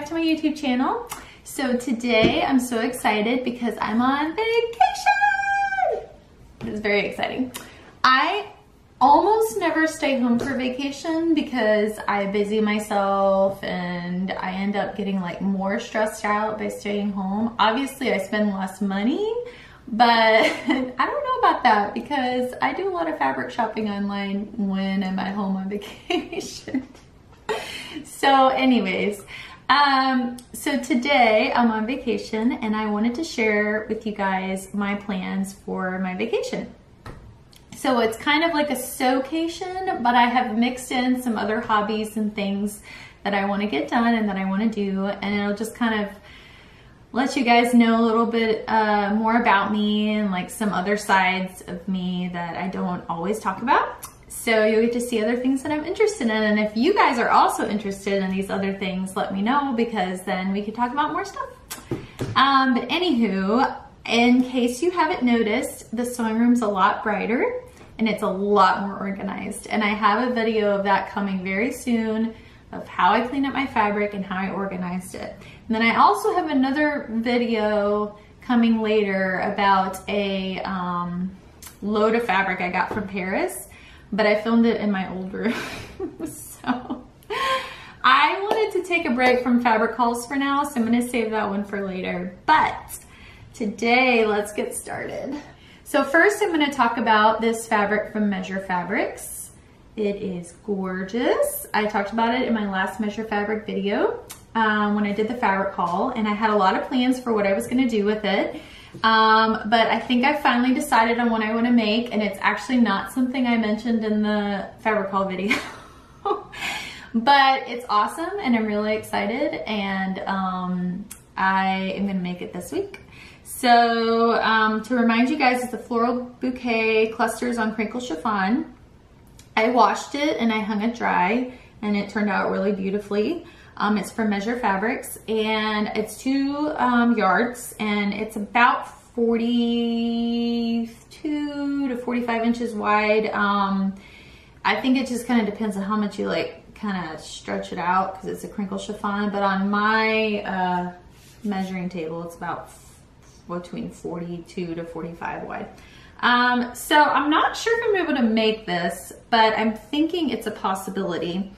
back to my YouTube channel. So today I'm so excited because I'm on vacation. It's very exciting. I almost never stay home for vacation because I busy myself and I end up getting like more stressed out by staying home. Obviously I spend less money, but I don't know about that because I do a lot of fabric shopping online when I'm at home on vacation. So anyways, so today I'm on vacation and I wanted to share with you guys my plans for my vacation. So it's kind of like a staycation, but I have mixed in some other hobbies and things that I want to get done and that I want to do, and it'll just kind of let you guys know a little bit more about me and like some other sides of me that I don't always talk about. So you'll get to see other things that I'm interested in, and if you guys are also interested in these other things, let me know because then we could talk about more stuff. But anywho, in case you haven't noticed, the sewing room's a lot brighter and it's a lot more organized, and I have a video of that coming very soon of how I clean up my fabric and how I organized it. And then I also have another video coming later about a load of fabric I got from Paris, but I filmed it in my old room. So I wanted to take a break from fabric hauls for now, so I'm gonna save that one for later. But today, let's get started. So first I'm gonna talk about this fabric from Measure Fabrics. It is gorgeous. I talked about it in my last Measure Fabric video when I did the fabric haul, and I had a lot of plans for what I was gonna do with it, but I think I finally decided on what I wanna make, and it's actually not something I mentioned in the fabric haul video. But it's awesome and I'm really excited, and I am gonna make it this week. So to remind you guys, it's the Floral Bouquet Clusters on Crinkle Chiffon. I washed it and I hung it dry and it turned out really beautifully. It's from Measure Fabrics and it's 2 yards and it's about 42 to 45 inches wide. I think it just kind of depends on how much you like kind of stretch it out because it's a crinkle chiffon, but on my measuring table it's about between 42 to 45 wide. So I'm not sure if I'm able to make this, but I'm thinking it's a possibility.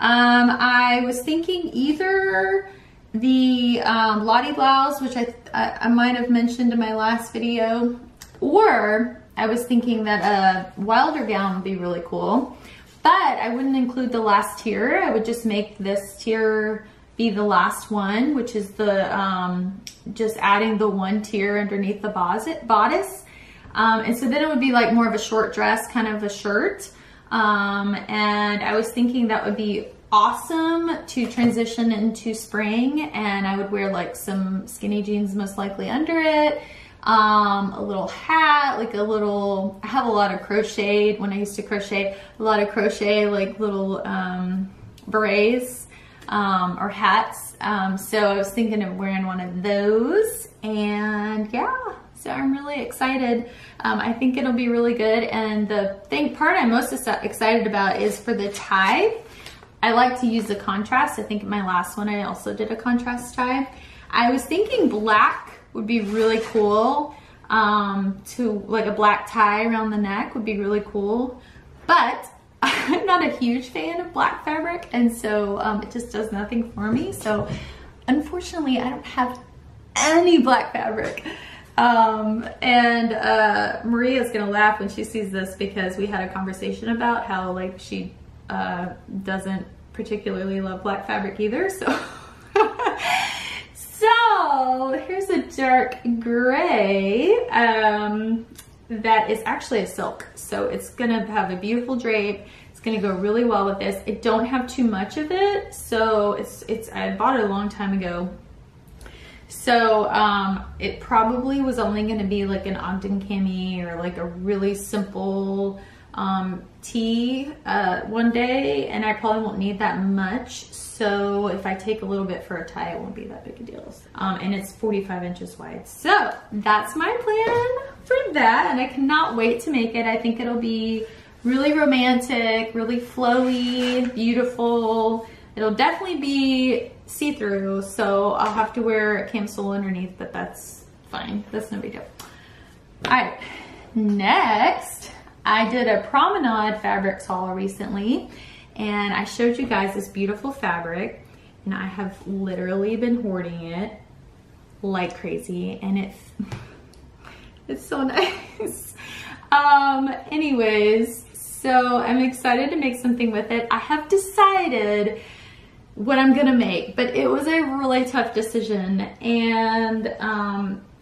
I was thinking either the Lotte Blouse, which I might have mentioned in my last video, or I was thinking that a Wilder Gown would be really cool, but I wouldn't include the last tier. I would just make this tier be the last one, which is the just adding the one tier underneath the bodice. And so then it would be like more of a short dress, kind of a shirt. And I was thinking that would be awesome to transition into spring, and I would wear like some skinny jeans most likely under it, a little hat, like a little, I have a lot of crocheted, when I used to crochet, a lot of crochet like little berets or hats. So I was thinking of wearing one of those, and yeah. So I'm really excited. I think it'll be really good. And the part I'm most excited about is for the tie. I like to use a contrast. I think in my last one I also did a contrast tie. I was thinking black would be really cool. To like a black tie around the neck would be really cool. But I'm not a huge fan of black fabric, and so it just does nothing for me. So unfortunately I don't have any black fabric. Maria's gonna laugh when she sees this because we had a conversation about how like she doesn't particularly love black fabric either, so so here's a dark gray that is actually a silk, so it's gonna have a beautiful drape. It's gonna go really well with this. I don't have too much of it, so it's I bought it a long time ago. So it probably was only going to be like an Ogden cami or like a really simple tee one day, and I probably won't need that much. So if I take a little bit for a tie, it won't be that big a deal. And it's 45 inches wide. So that's my plan for that, and I cannot wait to make it. I think it'll be really romantic, really flowy, beautiful. It'll definitely be see-through, so I'll have to wear a camisole underneath, but that's fine. That's no big deal. All right, next, I did a Promenade fabrics haul recently, and I showed you guys this beautiful fabric, and I have literally been hoarding it like crazy, and it's so nice. Anyways, so I'm excited to make something with it. I have decided what I'm gonna make, but it was a really tough decision, and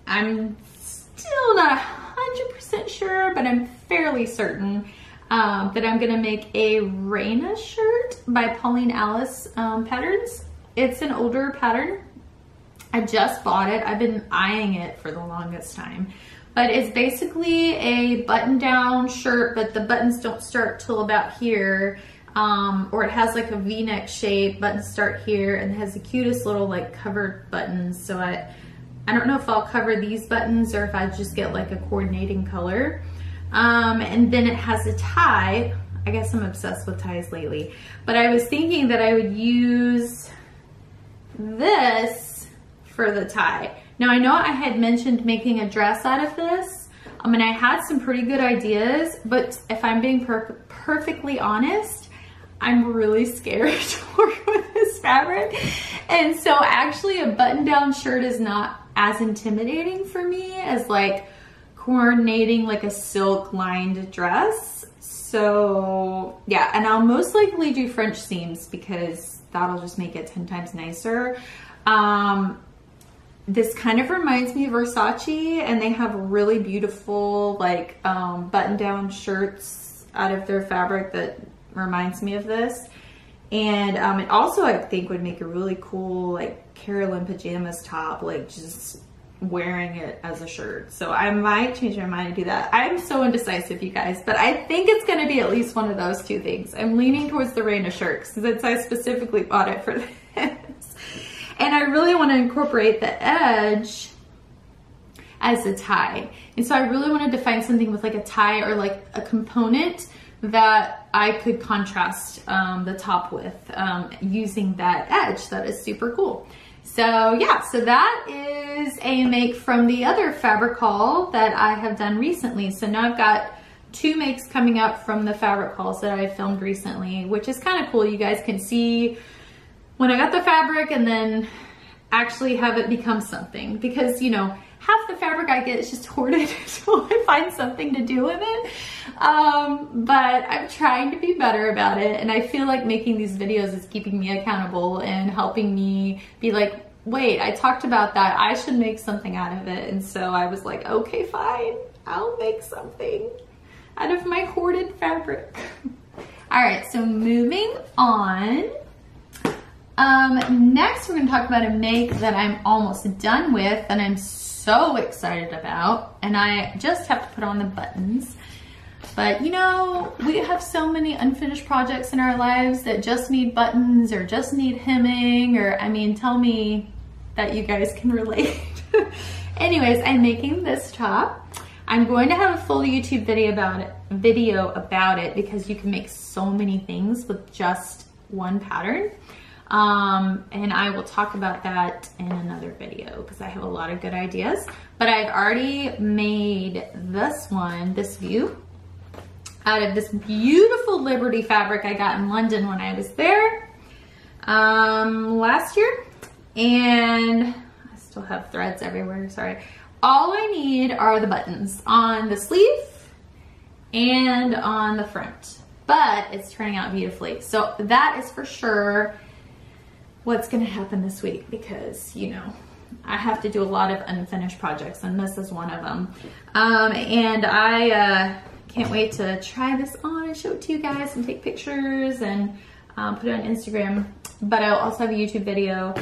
I'm still not 100% sure, but I'm fairly certain that I'm gonna make a Raina shirt by Pauline Alice Patterns. It's an older pattern. I just bought it. I've been eyeing it for the longest time. But it's basically a button-down shirt, but the buttons don't start till about here. Or it has like a V-neck shape, buttons start here, and it has the cutest little like covered buttons. So I don't know if I'll cover these buttons or if I just get like a coordinating color. And then it has a tie. I guess I'm obsessed with ties lately. But I was thinking that I would use this for the tie. Now I know I had mentioned making a dress out of this. I mean, I had some pretty good ideas, but if I'm being perfectly honest, I'm really scared to work with this fabric. And so actually a button-down shirt is not as intimidating for me as like coordinating like a silk lined dress. So yeah, and I'll most likely do French seams because that'll just make it 10 times nicer. This kind of reminds me of Versace, and they have really beautiful like button-down shirts out of their fabric that reminds me of this. And it also I think would make a really cool like Carolyn pajamas top, like just wearing it as a shirt. So I might change my mind and do that. I'm so indecisive, you guys, but I think it's gonna be at least one of those two things. I'm leaning towards the Raina shirt since I specifically bought it for this. And I really want to incorporate the edge as a tie. And so I really wanted to find something with like a tie or like a component that I could contrast the top with using that edge. That is super cool. So yeah, so that is a make from the other fabric haul that I have done recently. So now I've got two makes coming up from the fabric hauls that I filmed recently, which is kind of cool. You guys can see when I got the fabric and then actually have it become something, because you know, half the fabric I get is just hoarded until I find something to do with it. But I'm trying to be better about it, and I feel like making these videos is keeping me accountable and helping me be like, wait, I talked about that, I should make something out of it. And so I was like, okay, fine, I'll make something out of my hoarded fabric. All right, so moving on. Next we're going to talk about a make that I'm almost done with and I'm so excited about, and I just have to put on the buttons. But you know, we have so many unfinished projects in our lives that just need buttons or just need hemming, or I mean, tell me that you guys can relate. Anyways, I'm making this top. I'm going to have a full YouTube video about it because you can make so many things with just one pattern. And I will talk about that in another video because I have a lot of good ideas, but I've already made this one, this view, out of this beautiful Liberty fabric I got in London when I was there last year, and I still have threads everywhere, sorry. All I need are the buttons on the sleeve and on the front, but it's turning out beautifully. So that is for sure what's gonna happen this week, because you know, I have to do a lot of unfinished projects, and this is one of them. And I can't wait to try this on and show it to you guys and take pictures and put it on Instagram. But I'll also have a YouTube video,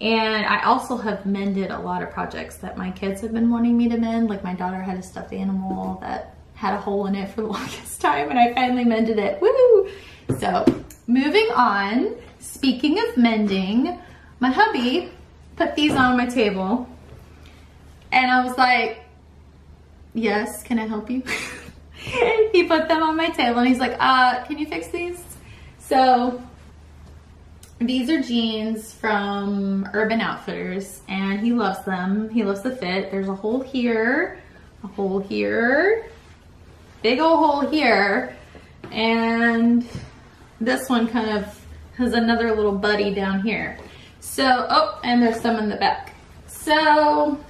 and I also have mended a lot of projects that my kids have been wanting me to mend. Like my daughter had a stuffed animal that had a hole in it for the longest time, and I finally mended it, woo! So moving on. Speaking of mending, my hubby put these on my table, and I was like, yes, can I help you? He put them on my table, and he's like, can you fix these? So These are jeans from Urban Outfitters, and he loves them. He loves the fit. There's a hole here, big old hole here, and this one kind of has another little buddy down here. So, oh, and there's some in the back. So,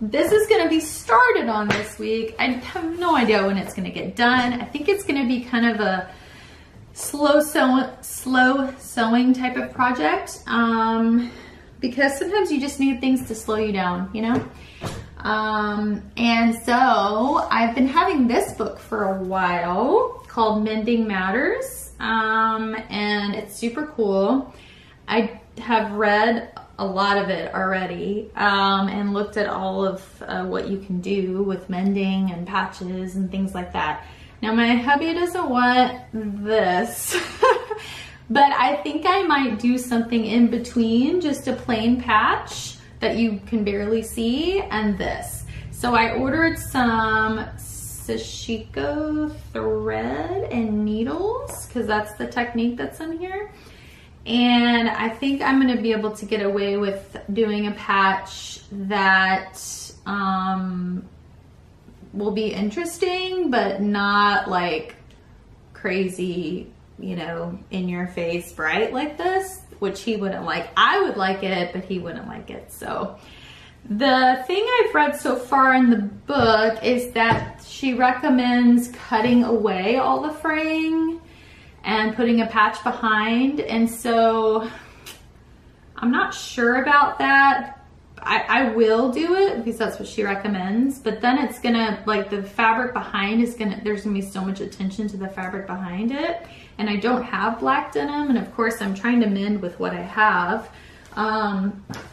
this is gonna be started on this week. I have no idea when it's gonna get done. I think it's gonna be kind of a slow sewing type of project, because sometimes you just need things to slow you down, you know? And so I've been having this book for a while called Mending Matters, and it's super cool. I have read a lot of it already, and looked at all of what you can do with mending and patches and things like that. Now my hubby doesn't want this, but I think I might do something in between, just a plain patch that you can barely see, and this. So I ordered some Sashiko thread and needles, because that's the technique that's in here. And I think I'm gonna be able to get away with doing a patch that, will be interesting, but not like crazy, you know, in your face bright like this, which he wouldn't like. I would like it, but he wouldn't like it. So the thing I've read so far in the book is that she recommends cutting away all the fraying and putting a patch behind. And so I'm not sure about that. I will do it because that's what she recommends, but then it's gonna, like, the fabric behind is gonna, there's gonna be so much attention to the fabric behind it, and I don't have black denim, and of course I'm trying to mend with what I have,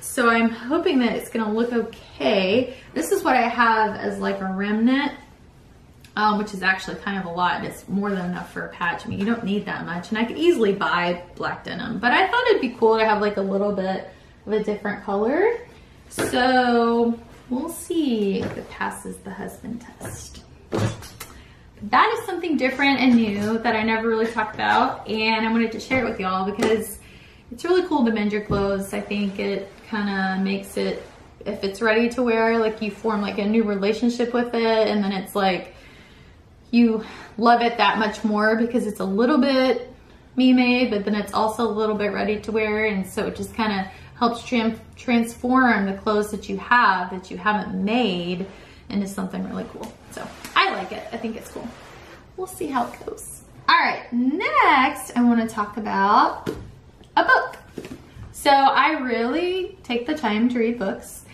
so I'm hoping that it's gonna look okay. This is what I have as like a remnant, which is actually kind of a lot, and it's more than enough for a patch. I mean, you don't need that much, and I could easily buy black denim, but I thought it'd be cool to have like a little bit of a different color. So we'll see if it passes the husband test. That is something different and new that I never really talked about, and I wanted to share it with y'all because it's really cool to mend your clothes. I think it kind of makes it, if it's ready to wear, like you form like a new relationship with it, and then it's like you love it that much more because it's a little bit me-made, but then it's also a little bit ready to wear, and so it just kind of helps transform the clothes that you have, that you haven't made, into something really cool. So I like it, I think it's cool. We'll see how it goes. All right, next I wanna talk about a book. So I really take the time to read books.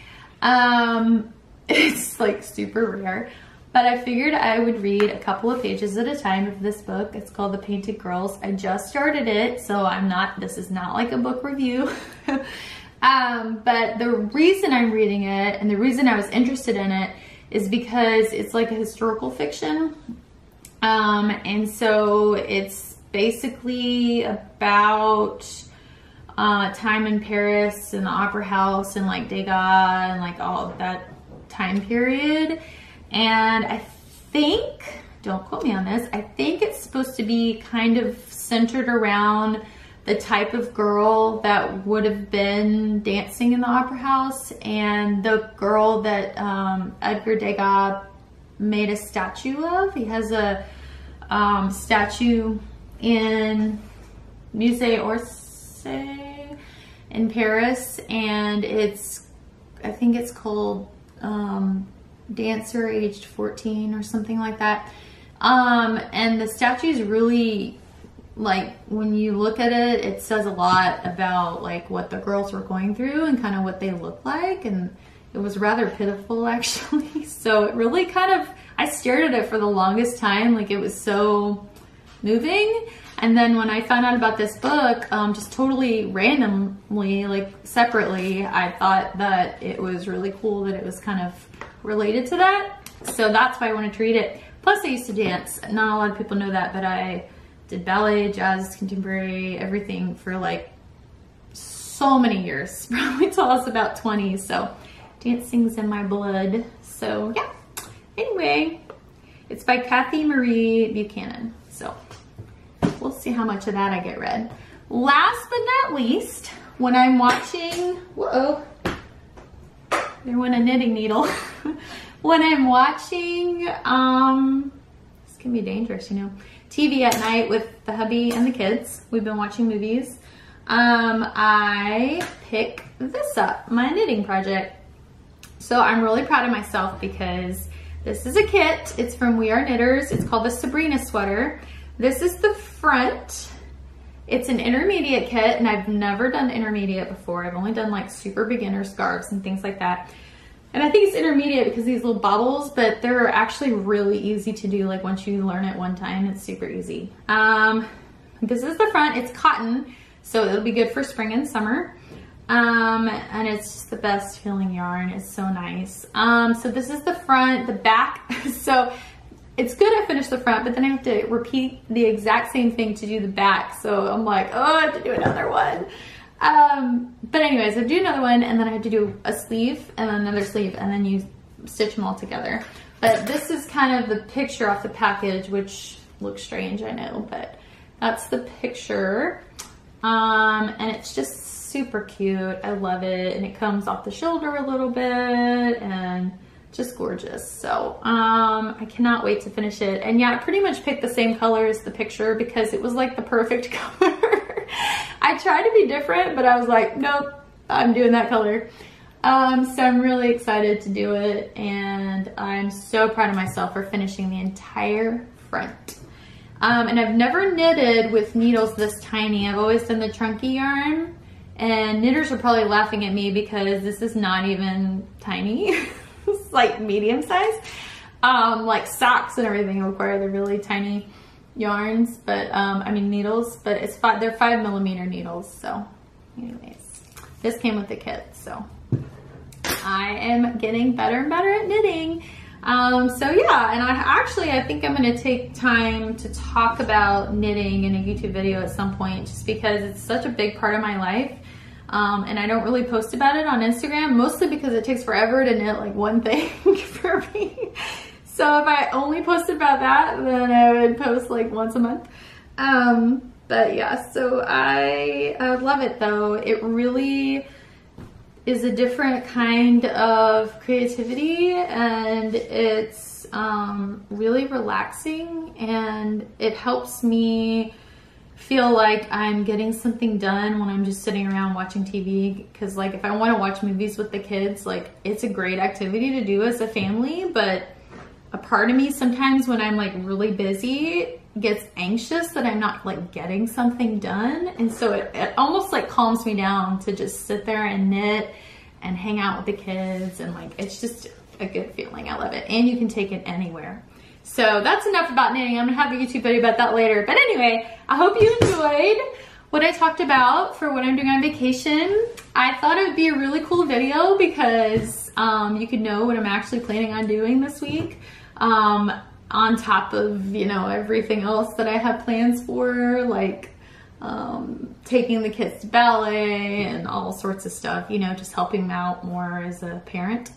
It's like super rare, but I figured I would read a couple of pages at a time of this book. It's called The Painted Girls. I just started it, so I'm not, this is not like a book review. But the reason I'm reading it, and the reason I was interested in it, is because it's like a historical fiction. And so it's basically about time in Paris and the Opera House and like Degas and like all of that time period. And I think, don't quote me on this, I think it's supposed to be kind of centered around the type of girl that would have been dancing in the Opera House, and the girl that Edgar Degas made a statue of. He has a statue in Musée Orsay in Paris, and it's, I think it's called Dancer Aged 14 or something like that. And the statue's really, like, when you look at it, it says a lot about like what the girls were going through and kind of what they look like, and it was rather pitiful actually. So it really kind of, I stared at it for the longest time, like it was so moving. And then when I found out about this book, just totally randomly, like separately, I thought that it was really cool that it was kind of related to that. So that's why I wanted to read it. Plus I used to dance. Not a lot of people know that, but I did ballet, jazz, contemporary, everything for like so many years, probably till I was about 20. So dancing's in my blood. So yeah, anyway, it's by Kathy Marie Buchanan. So we'll see how much of that I get read. Last but not least, when I'm watching, whoa, there went a knitting needle. When I'm watching, this can be dangerous, you know, TV at night with the hubby and the kids, we've been watching movies, I pick this up, my knitting project. So I'm really proud of myself because this is a kit. It's from We Are Knitters. It's called the Sabrina Sweater. This is the front. It's an intermediate kit, and I've never done intermediate before. I've only done like super beginner scarves and things like that. And I think it's intermediate because these little bobbles, but they're actually really easy to do. Like once you learn it one time, it's super easy. This is the front. It's cotton, so it'll be good for spring and summer. And it's just the best feeling yarn. It's so nice. So this is the front, the back. So it's good I finished the front, but then I have to repeat the exact same thing to do the back. So I'm like, oh, I have to do another one. But anyways, I do another one, and then I have to do a sleeve and another sleeve, and then you stitch them all together. But this is kind of the picture off the package, which looks strange, I know, but that's the picture. And it's just super cute. I love it, and it comes off the shoulder a little bit and just gorgeous. So I cannot wait to finish it. And yeah, I pretty much picked the same color as the picture because it was like the perfect color. I tried to be different, but I was like, nope, I'm doing that color. So I'm really excited to do it, and I'm so proud of myself for finishing the entire front. And I've never knitted with needles this tiny. I've always done the chunky yarn. And knitters are probably laughing at me because this is not even tiny. It's like medium size. Like socks and everything require the really tiny yarns, but I mean needles, but it's they're 5mm needles. So anyways, this came with the kit. So I am getting better and better at knitting. So yeah, and I think I'm going to take time to talk about knitting in a YouTube video at some point, just because it's such a big part of my life. And I don't really post about it on Instagram, mostly because it takes forever to knit like one thing for me. So if I only posted about that, then I would post like once a month. But yeah, so I love it though. It really is a different kind of creativity, and it's really relaxing, and it helps me feel like I'm getting something done when I'm just sitting around watching TV. Because like if I want to watch movies with the kids, like it's a great activity to do as a family, but a part of me sometimes when I'm like really busy gets anxious that I'm not like getting something done, and so it almost like calms me down to just sit there and knit and hang out with the kids, and like it's just a good feeling. I love it, and you can take it anywhere. So that's enough about knitting. I'm gonna have a YouTube video about that later, but anyway, I hope you enjoyed what I talked about for what I'm doing on vacation. I thought it would be a really cool video because you could know what I'm actually planning on doing this week, on top of, you know, everything else that I have plans for, like taking the kids to ballet and all sorts of stuff, you know, just helping them out more as a parent.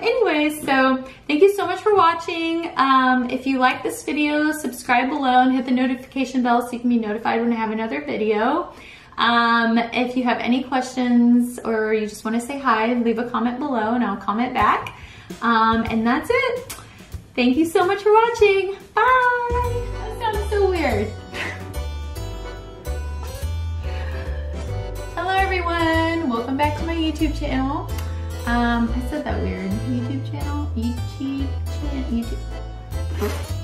Anyway, so thank you so much for watching. If you like this video, subscribe below and hit the notification bell so you can be notified when I have another video. If you have any questions or you just want to say hi, leave a comment below and I'll comment back. And that's it. Thank you so much for watching. Bye. That sounds so weird. Hello everyone. Welcome back to my YouTube channel. I said that weird. YouTube channel. YouTube.